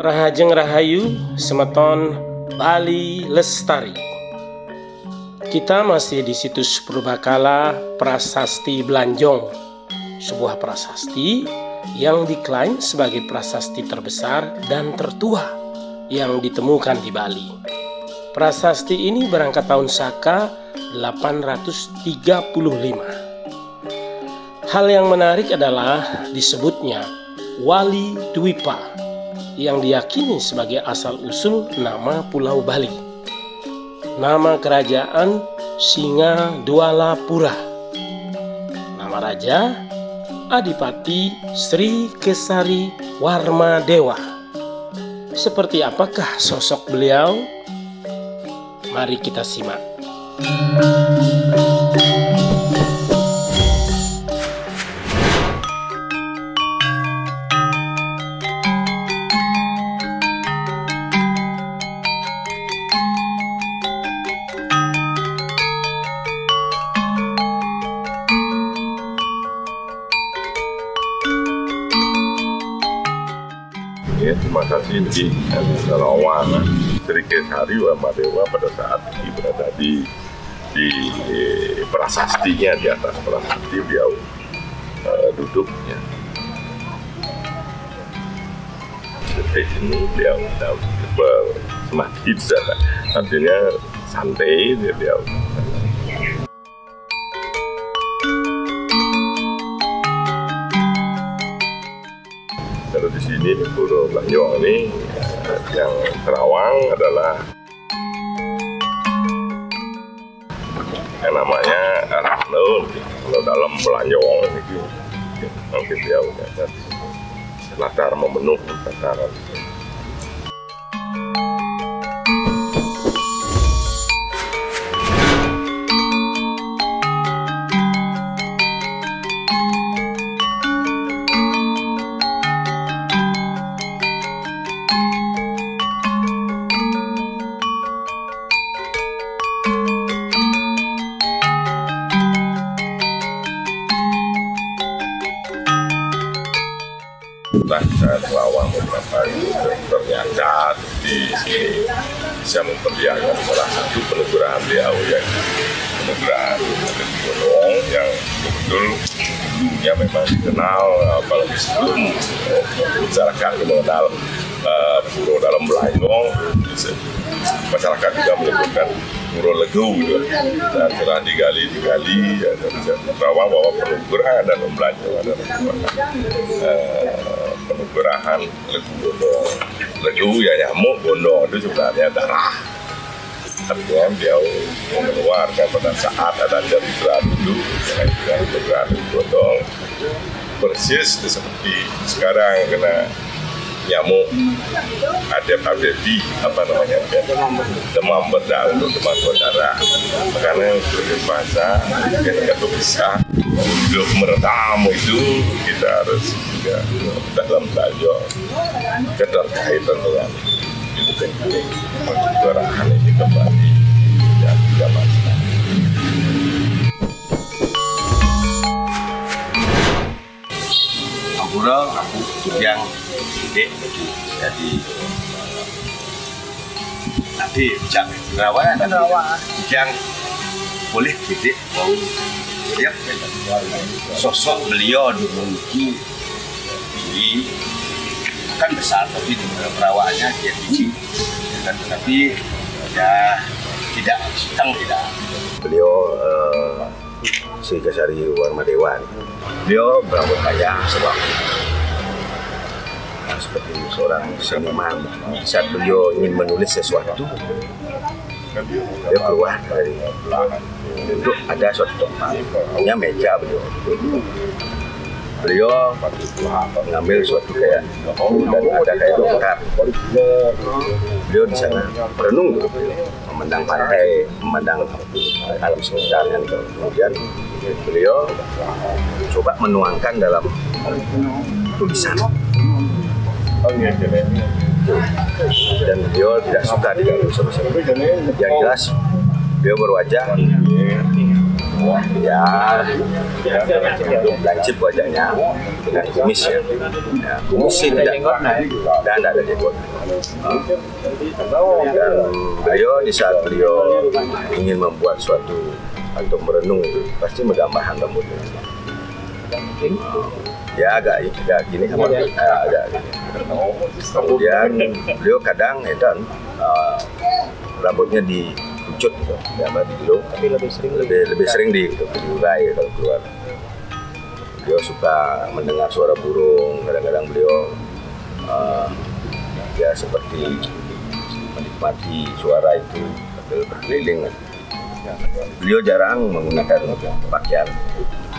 Rajeng Rahayu, Semeton, Bali Lestari. Kita masih di situs purbakala Prasasti Blanjong, sebuah prasasti yang diklaim sebagai prasasti terbesar dan tertua yang ditemukan di Bali. Prasasti ini berangkat tahun Saka 835. Hal yang menarik adalah disebutnya Wali Dwipa, yang diyakini sebagai asal-usul nama Pulau Bali. Nama kerajaan Singa Dwala Pura. Nama raja Adipati Sri Kesari Warmadewa. Seperti apakah sosok beliau? Mari kita simak. Terima kasih Ki Sarawana Sri Kesari Warmadewa pada saat berada di prasastinya, di atas prasasti beliau duduknya. Detik ini beliau bersemadi di sana, artinya santai beliau. Di sini di Pulau Blanjong ini yang terawang adalah yang namanya Rahneun, kalau dalam Blanjong itu mungkin dia udah latar memenuh tataran. Selawang beberapa itu ternyata di sini bisa memperlihatkan salah satu penugerahan beliau, yang penugerahan Adipati Blanjong, yang betul dulunya memang dikenal, apalagi sebelum masyarakat mengenal Pura Dalam Blanjong, masyarakat juga menyebutkan Pura Legau gitu. Dan setelah digali ya, dan terawang bahwa penugerahan Dalam Blanjong adalah penugerahan Legu Gondong. Legu ya nyamuk, gondong itu sebenarnya darah. Artinya beliau mengeluarkan pada saat ada cedera dulu, dengan penugerahan Legu Gondong, persis seperti sekarang kena nyamuk, demam berdarah, karena yang bahasa kita tuh bisa untuk meredam itu kita harus juga dalam tajam keterkaitan dengan itu penting penggerakan ini kembali dan tidak masalah. Aku yang gede jadi tadi jam rawan yang boleh gede mau lihat sosok beliau dimiliki tinggi kan besar, tapi perawaannya dia tinggi tapi ya tidak hitam tidak. Beliau Sri Kesari Warmadewa, beliau berambut panjang seperti seorang seniman. Saat beliau ingin menulis sesuatu, beliau keluar dari duduk, ada suatu tempat, hanya meja beliau. Beliau mengambil suatu kayak dan ada kayak dokter. Beliau di sana merenung dulu, memandang pantai, memandang alam sekitarnya. Kemudian beliau coba menuangkan dalam tulisan. Dan beliau tidak suka diganggu sama-sama. Yang jelas beliau berwajah ya lancip wajahnya dengan kumis ya. Nah, kumis sih tidak ada jenggot. Dan beliau di saat beliau ingin membuat suatu atau merenung itu pasti menggambarkan rambutnya. Ya agak gini sama agak gini. Kemudian beliau kadang itu rambutnya dicucut gitu, gambar digulung, tapi lebih sering diurai gitu, kalau keluar. Beliau suka mendengar suara burung, kadang-kadang beliau ya seperti menikmati suara itu sambil berkeliling. Beliau jarang menggunakan pakaian,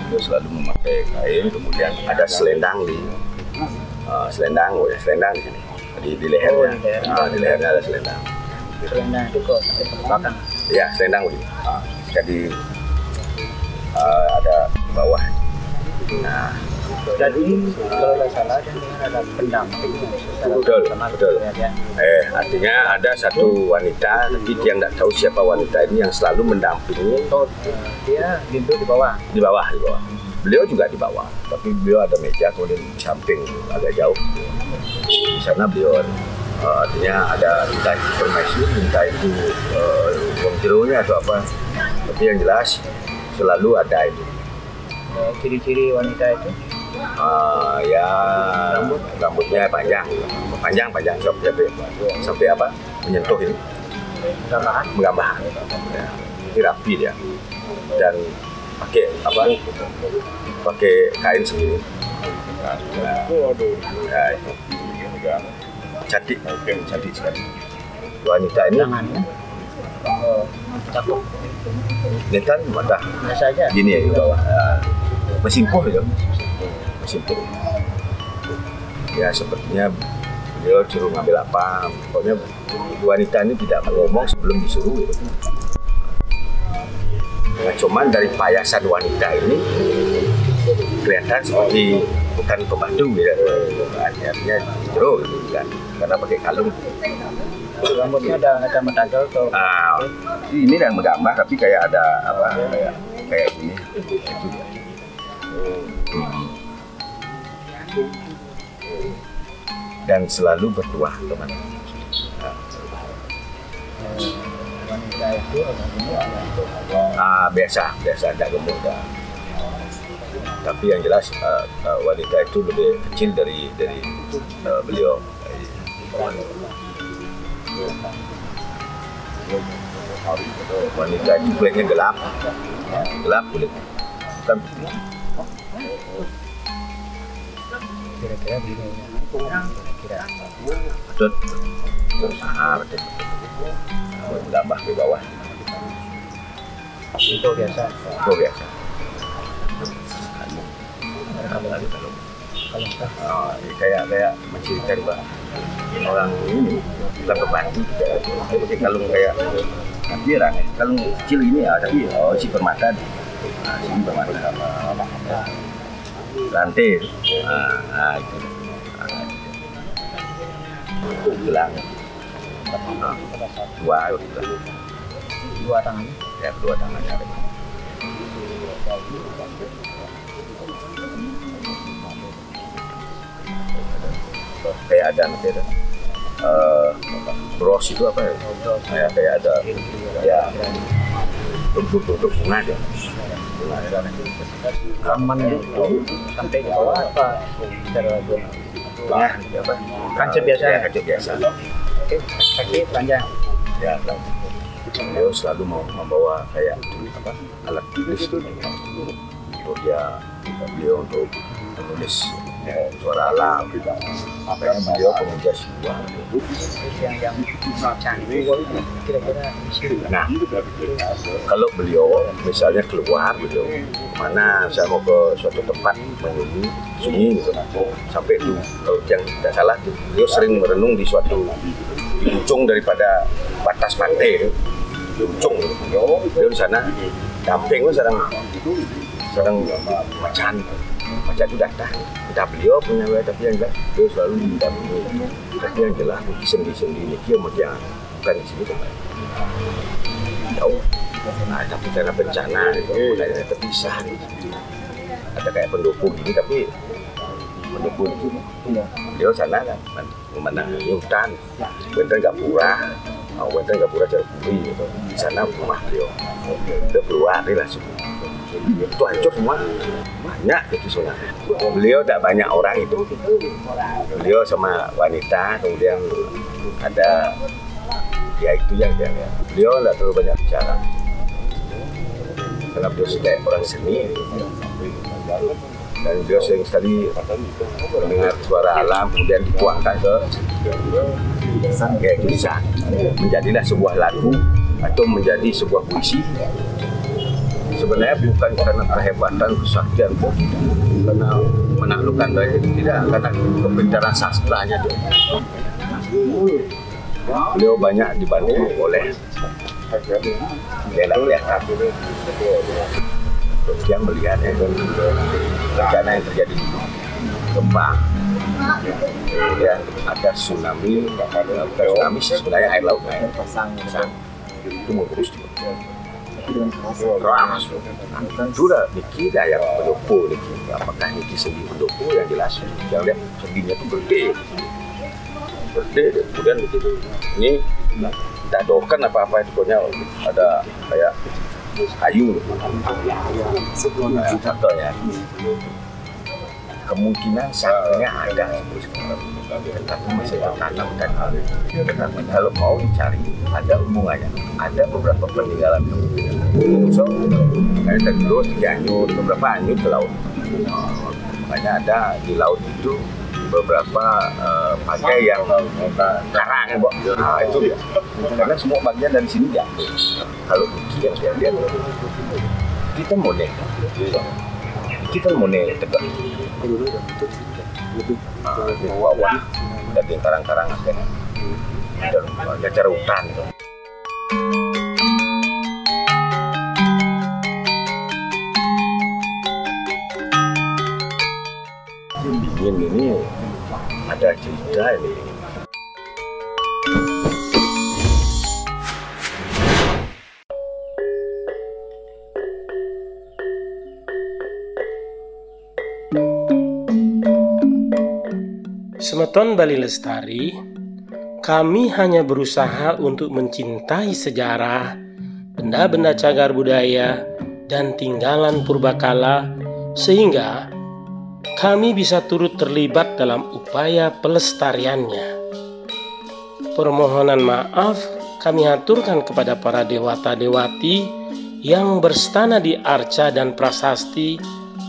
beliau selalu memakai kain, kemudian ada selendang di sini di lehernya, di lehernya ada selendang. Selendang itu kok sampai permukaan? Iya, selendang begitu. Jadi ada di bawah. Nah, jadi kalau tidak salah ada pendamping. Betul. Artinya ada satu wanita, tapi dia tidak tahu siapa wanita ini yang selalu mendampingi. Dia itu di bawah. Di bawah. Beliau juga di bawah, tapi beliau ada meja kemudian di samping agak jauh. Di sana beliau artinya ada minta informasi, minta itu uang jerunya atau apa. Tapi yang jelas selalu ada itu. Ciri-ciri wanita itu? Ya rambutnya panjang sampai apa? Menyentuh ini. Menggambar. Ya. Ini rapi dia. Dan pakai apa? Pakai kain sendiri. Nah, cantik sekali. Wanita ini. Tangannya? Cakup. Ini kan mata. Gini ya di bawah. Mesimpuh ya. Mesimpuh. Ya sepertinya beliau suruh ngambil apa. Pokoknya wanita ini tidak ngomong sebelum disuruh. Ya. Nah, cuman dari payasan wanita ini kelihatan seperti bukan pemandu ya, akhirnya terus kan karena pakai kalung. Rambutnya ada mendangkal atau? Ini yang menggambar tapi kayak ada apa kayak ini. Dan selalu berdua teman-teman. Wanita itu agak gemuk biasa agak gemuk dah. Tapi yang jelas wanita itu lebih kecil dari beliau. Wanita itu kulitnya gelap kulitnya. Bukan putih. Kira-kira begini. Terus sangat bertambah ke bawah. Itu biasa. Kalung. Kayak mencirikan bah orang ini kita kebantu pakai kalung kayak kadiran. Kalung kecil ini ada di si permata. Ini permata sama rantai. Itu. Gelang. Dua tangan. Ya, dua tangan ada. Kayak ada bros itu apa ya? Kayak ada ya bentuk bunga deh. Kamannya sampai ke bawah apa? Kancil biasa. Kaki panjang. Ya, beliau selalu mau membawa kayak apa alat tulis untuk dia beliau untuk menulis suara alam apa yang beliau pemuja sebuah yang cantik kira-kira. Nah kalau beliau misalnya keluar beliau mana saya mau ke suatu tempat menyembunyi sunyi gitu sampai itu kalau yang tidak salah tuh beliau sering merenung di suatu di ujung daripada batas pantai di ujung beliau di sana damping sekarang macan itu datang beliau punya wajah tapi yang jelas beliau selalu mendampingi tapi yang jelas di sendi-sendi ini dia bukan di sini teman jauh. Ada bencana itu daerah terpisah gitu. Ada kayak pendukung ini, tapi pendukung itu beliau sana kan memandang hutan, bener nggak murah, bener nggak murah jauh gitu. Di sana rumah beliau, udah keluar langsung. Itu hancur semua, banyak itu soalnya. Beliau tak banyak orang itu. Beliau sama wanita, kemudian ada ya itu yang dia. Beliau nggak terlalu banyak bicara. Karena beliau sudah orang seni dan beliau sering sekali mendengar suara alam, kemudian dituangkan ke kayak tulisan. Menjadilah sebuah lagu atau menjadi sebuah puisi. Sebenarnya bukan karena kehebatan, kesaktian, karena menaklukkan daya itu tidak, karena kepintaran sastranya itu. Beliau banyak dibantu oleh daerah kelihatan. Yang melihatnya itu bencana yang terjadi di gempa, kemudian ada tsunami, sebenarnya air laut naik, itu mau terus terus sudah Niki yang pendopo Niki, apakah Niki segi pendopo yang jelas yang lihat seginya itu gede, kemudian begitu ini tidak doakan apa-apa itu pokoknya ada kayak kayu contohnya. Kemungkinan saatnya ada tapi masih tertanam dan tapi kalau mau dicari ada hubungannya, ada beberapa peninggalan kemungkinan so dari dulu dianyut beberapa anyut ke laut, makanya ada di laut itu beberapa pakai yang karang ya, itu dia. Karena semua bagian dari sini jatuh. Kalau yang dia kita monek, tegak. Wah, dari karang-karang aja, dari hutan. Ini ada cerita ini. Semeton Bali Lestari, kami hanya berusaha untuk mencintai sejarah, benda-benda cagar budaya, dan tinggalan purbakala sehingga kami bisa turut terlibat dalam upaya pelestariannya. Permohonan maaf kami haturkan kepada para dewata-dewati yang berstana di arca dan prasasti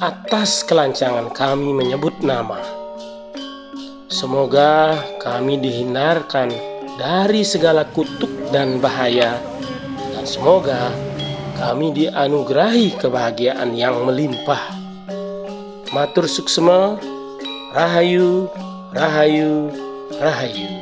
atas kelancangan kami menyebut nama. Semoga kami dihindarkan dari segala kutuk dan bahaya, dan semoga kami dianugerahi kebahagiaan yang melimpah. Matur suksema, Rahayu, Rahayu, Rahayu.